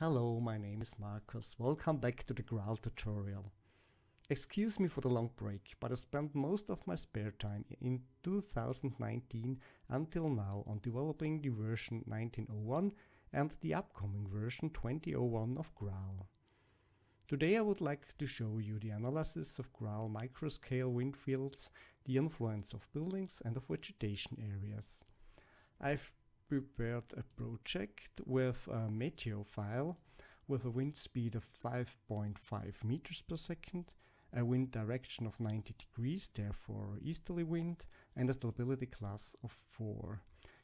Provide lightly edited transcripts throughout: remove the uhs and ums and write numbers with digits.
Hello, my name is Markus. Welcome back to the GRAL tutorial. Excuse me for the long break, but I spent most of my spare time in 2019 until now on developing the version 1901 and the upcoming version 2001 of GRAL. Today I would like to show you the analysis of GRAL microscale wind fields, the influence of buildings and of vegetation areas. I've prepared a project with a meteo file with a wind speed of 5.5 meters per second, a wind direction of 90 degrees, therefore easterly wind, and a stability class of 4.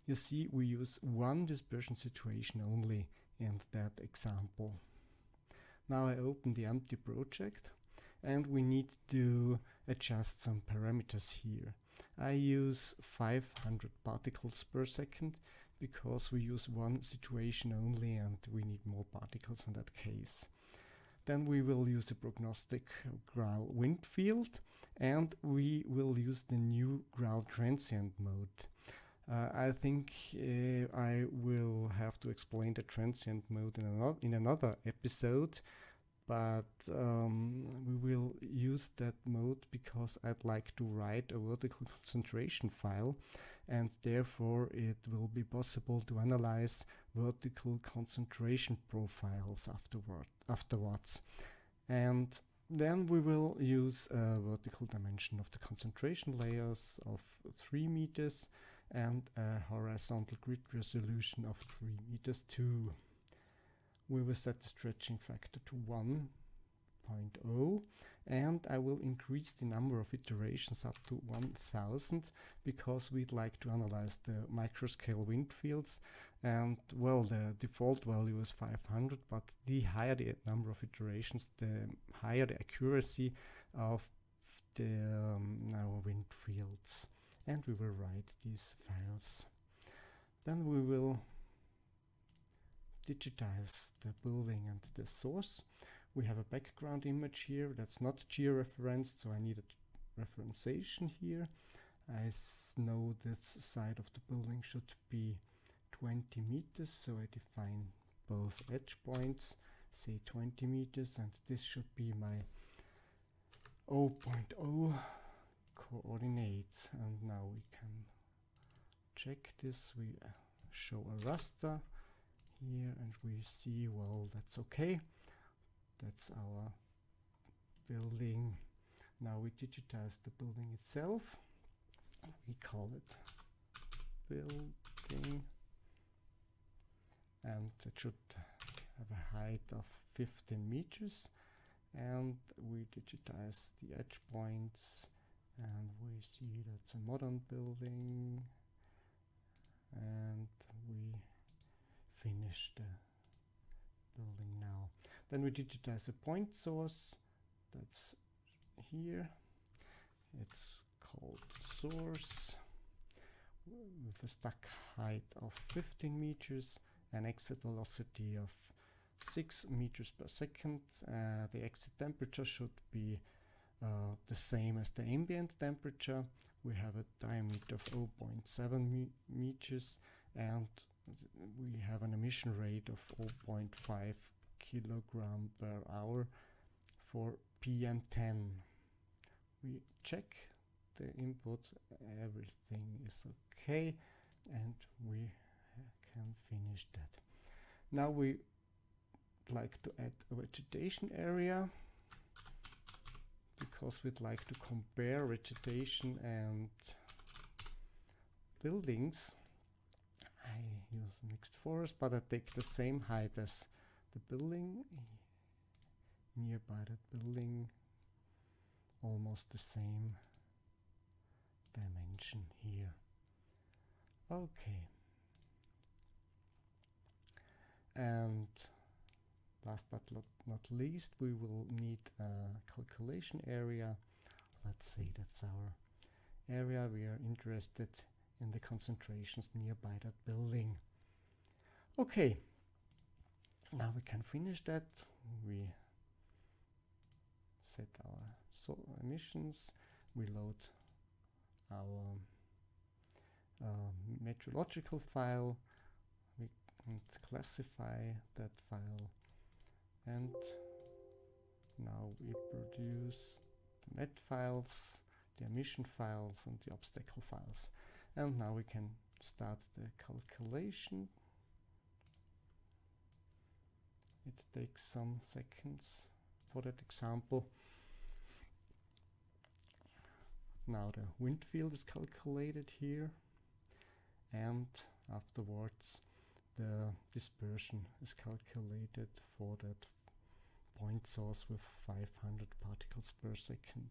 You see, we use one dispersion situation only in that example. Now I open the empty project and we need to adjust some parameters here. I use 500 particles per second because we use one situation only and we need more particles in that case. Then we will use the prognostic GRAL wind field and we will use the new GRAL transient mode. I think I will have to explain the transient mode in another episode, but we will use that mode because I'd like to write a vertical concentration file, and therefore it will be possible to analyze vertical concentration profiles afterwards. And then we will use a vertical dimension of the concentration layers of 3 meters and a horizontal grid resolution of 3 meters too. We will set the stretching factor to 1.0 and I will increase the number of iterations up to 1000 because we'd like to analyze the microscale wind fields, and well, the default value is 500, but the higher the number of iterations, the higher the accuracy of the wind fields. And we will write these files. Then we will digitize the building and the source. We have a background image here that's not georeferenced, so I need a referencing here. I know this side of the building should be 20 meters, so I define both edge points, say 20 meters, and this should be my 0.0 coordinates. And now we can check this. We show a raster here and we see, well, that's okay, that's our building. Now we digitize the building itself. We call it building and it should have a height of 15 meters, and we digitize the edge points and we see that's a modern building, and we finish the building now. Then we digitize the point source that's here. It's called source with a stack height of 15 meters, an exit velocity of 6 meters per second. The exit temperature should be the same as the ambient temperature. We have a diameter of 0.7 meters and we have an emission rate of 0.5 kilogram per hour for PM10. We check the input, everything is okay, and we can finish that. Now we like to add a vegetation area because we'd like to compare vegetation and buildings. I use mixed forest, but I take the same height as the building, nearby that building, almost the same dimension here. Okay. And last but not least, we will need a calculation area. Let's say that's our area. We are interested in the concentrations nearby that building. Okay, now we can finish that. We set our emissions, we load our meteorological file, we can classify that file, And now we produce the net files, the emission files and the obstacle files. And now we can start the calculation. It takes some seconds for that example. Now the wind field is calculated here, and afterwards the dispersion is calculated for that point source with 500 particles per second.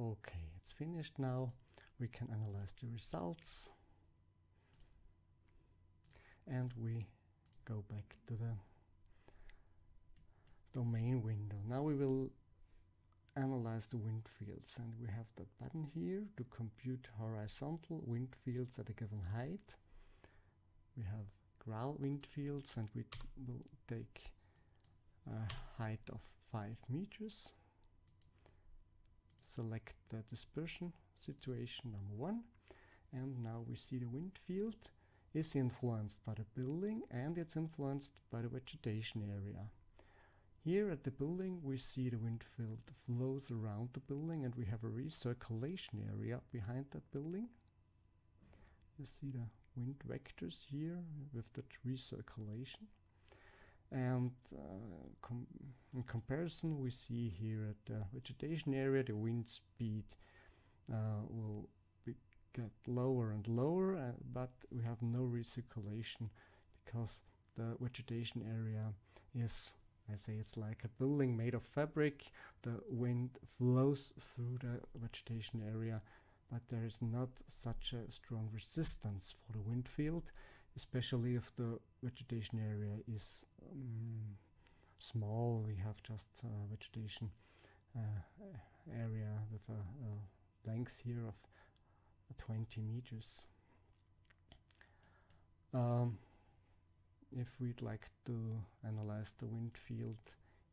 Okay, it's finished now. We can analyze the results. And we go back to the domain window. Now we will analyze the wind fields, and we have the button here to compute horizontal wind fields at a given height. We have GRAL wind fields, and we will take a height of 5 meters. Select the dispersion situation number 1, and now we see the wind field is influenced by the building and it's influenced by the vegetation area. Here at the building we see the wind field flows around the building, and we have a recirculation area behind that building. You see the wind vectors here with the recirculation, and in comparison we see here at the vegetation area the wind speed will get lower and lower, but we have no recirculation because the vegetation area is, I say, it's like a building made of fabric. The wind flows through the vegetation area, but there is not such a strong resistance for the wind field, especially if the vegetation area is small. We have just vegetation area with a length here of 20 meters. If we'd like to analyze the wind field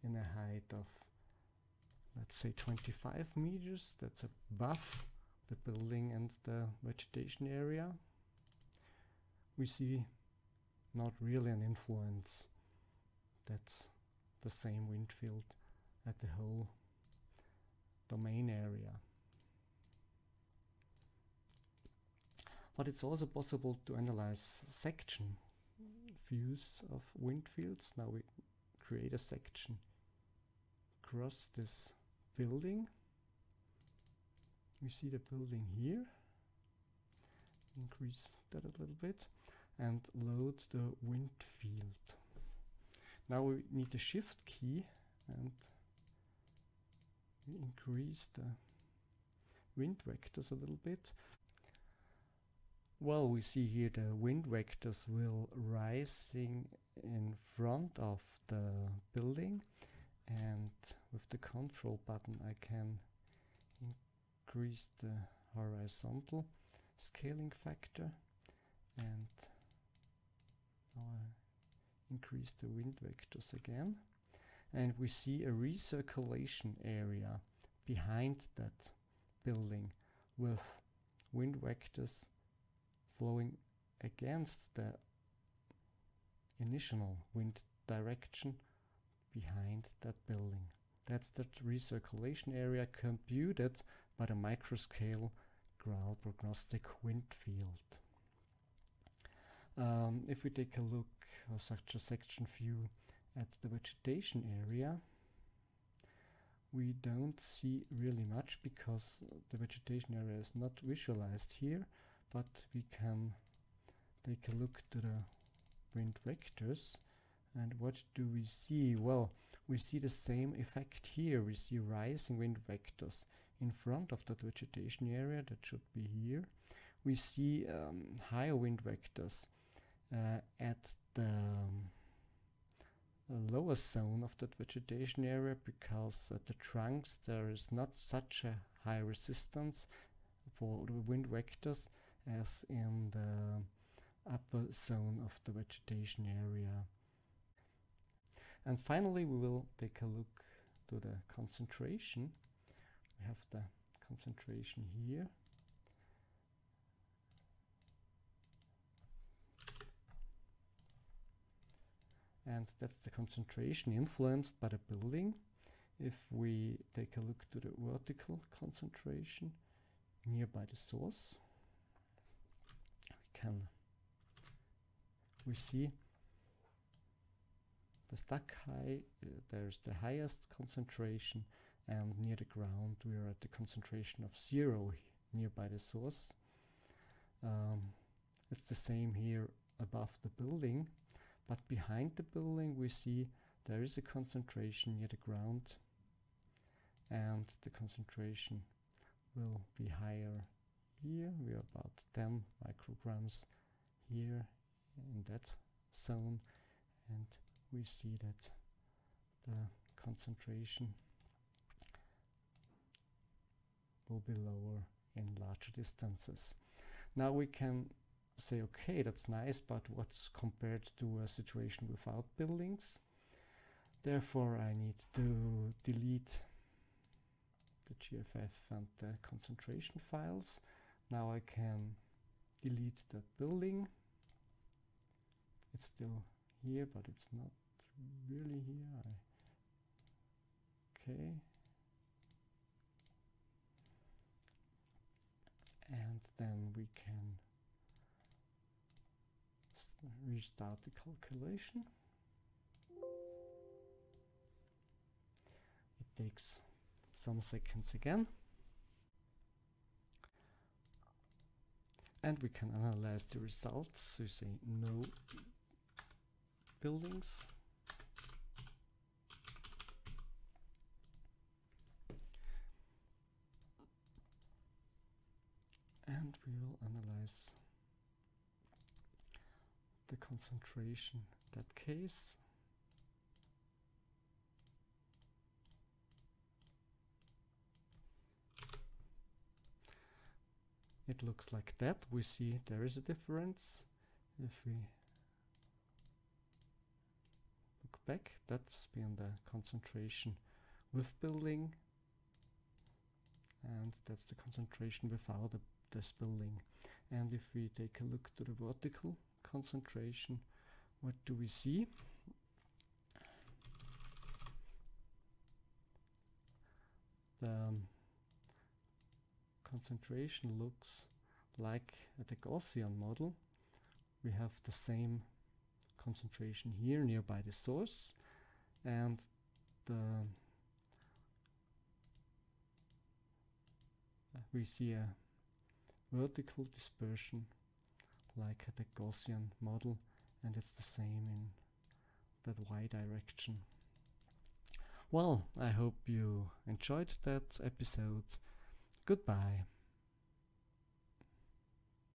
in a height of, let's say, 25 meters, that's above the building and the vegetation area, we see not really an influence. That's the same wind field at the whole domain area. But it's also possible to analyze section views of wind fields. Now we create a section across this building. We see the building here. Increase that a little bit and load the wind field. Now we need the shift key, and we increase the wind vectors a little bit. Well, we see here the wind vectors will rising in front of the building, and with the control button I can increase the horizontal scaling factor, and now I increase the wind vectors again, and we see a recirculation area behind that building with wind vectors flowing against the initial wind direction behind that building. That's the recirculation area computed by the microscale GRAL prognostic wind field. If we take a look at such a section view at the vegetation area, we don't see really much because the vegetation area is not visualized here. But we can take a look to the wind vectors, and what do we see? Well, we see the same effect here. We see rising wind vectors in front of that vegetation area. That should be here. We see higher wind vectors at the lower zone of that vegetation area, because at the trunks there is not such a high resistance for the wind vectors as in the upper zone of the vegetation area. And finally we will take a look to the concentration. We have the concentration here. and that's the concentration influenced by the building. If we take a look to the vertical concentration nearby the source, we see the stack high, there's the highest concentration, and near the ground we are at the concentration of 0 nearby the source. It's the same here above the building, but behind the building we see there is a concentration near the ground, and the concentration will be higher here. We are about 10 micrograms here in that zone, and we see that the concentration will be lower in larger distances. Now we can say, okay, that's nice, but what's compared to a situation without buildings? Therefore I need to delete the GFF and the concentration files. Now I can delete the building. It's still here, but it's not really here. Okay. And then we can restart the calculation. It takes some seconds again. And we can analyze the results. So you say no buildings. And we will analyze the concentration in that case. It looks like that. We see there is a difference. If we look back, that's been the concentration with building, and that's the concentration without this building. And if we take a look to the vertical concentration, what do we see? The concentration looks like at the Gaussian model. We have the same concentration here nearby the source, and we see a vertical dispersion like at the Gaussian model, and it's the same in that y direction. Well, I hope you enjoyed that episode. Goodbye.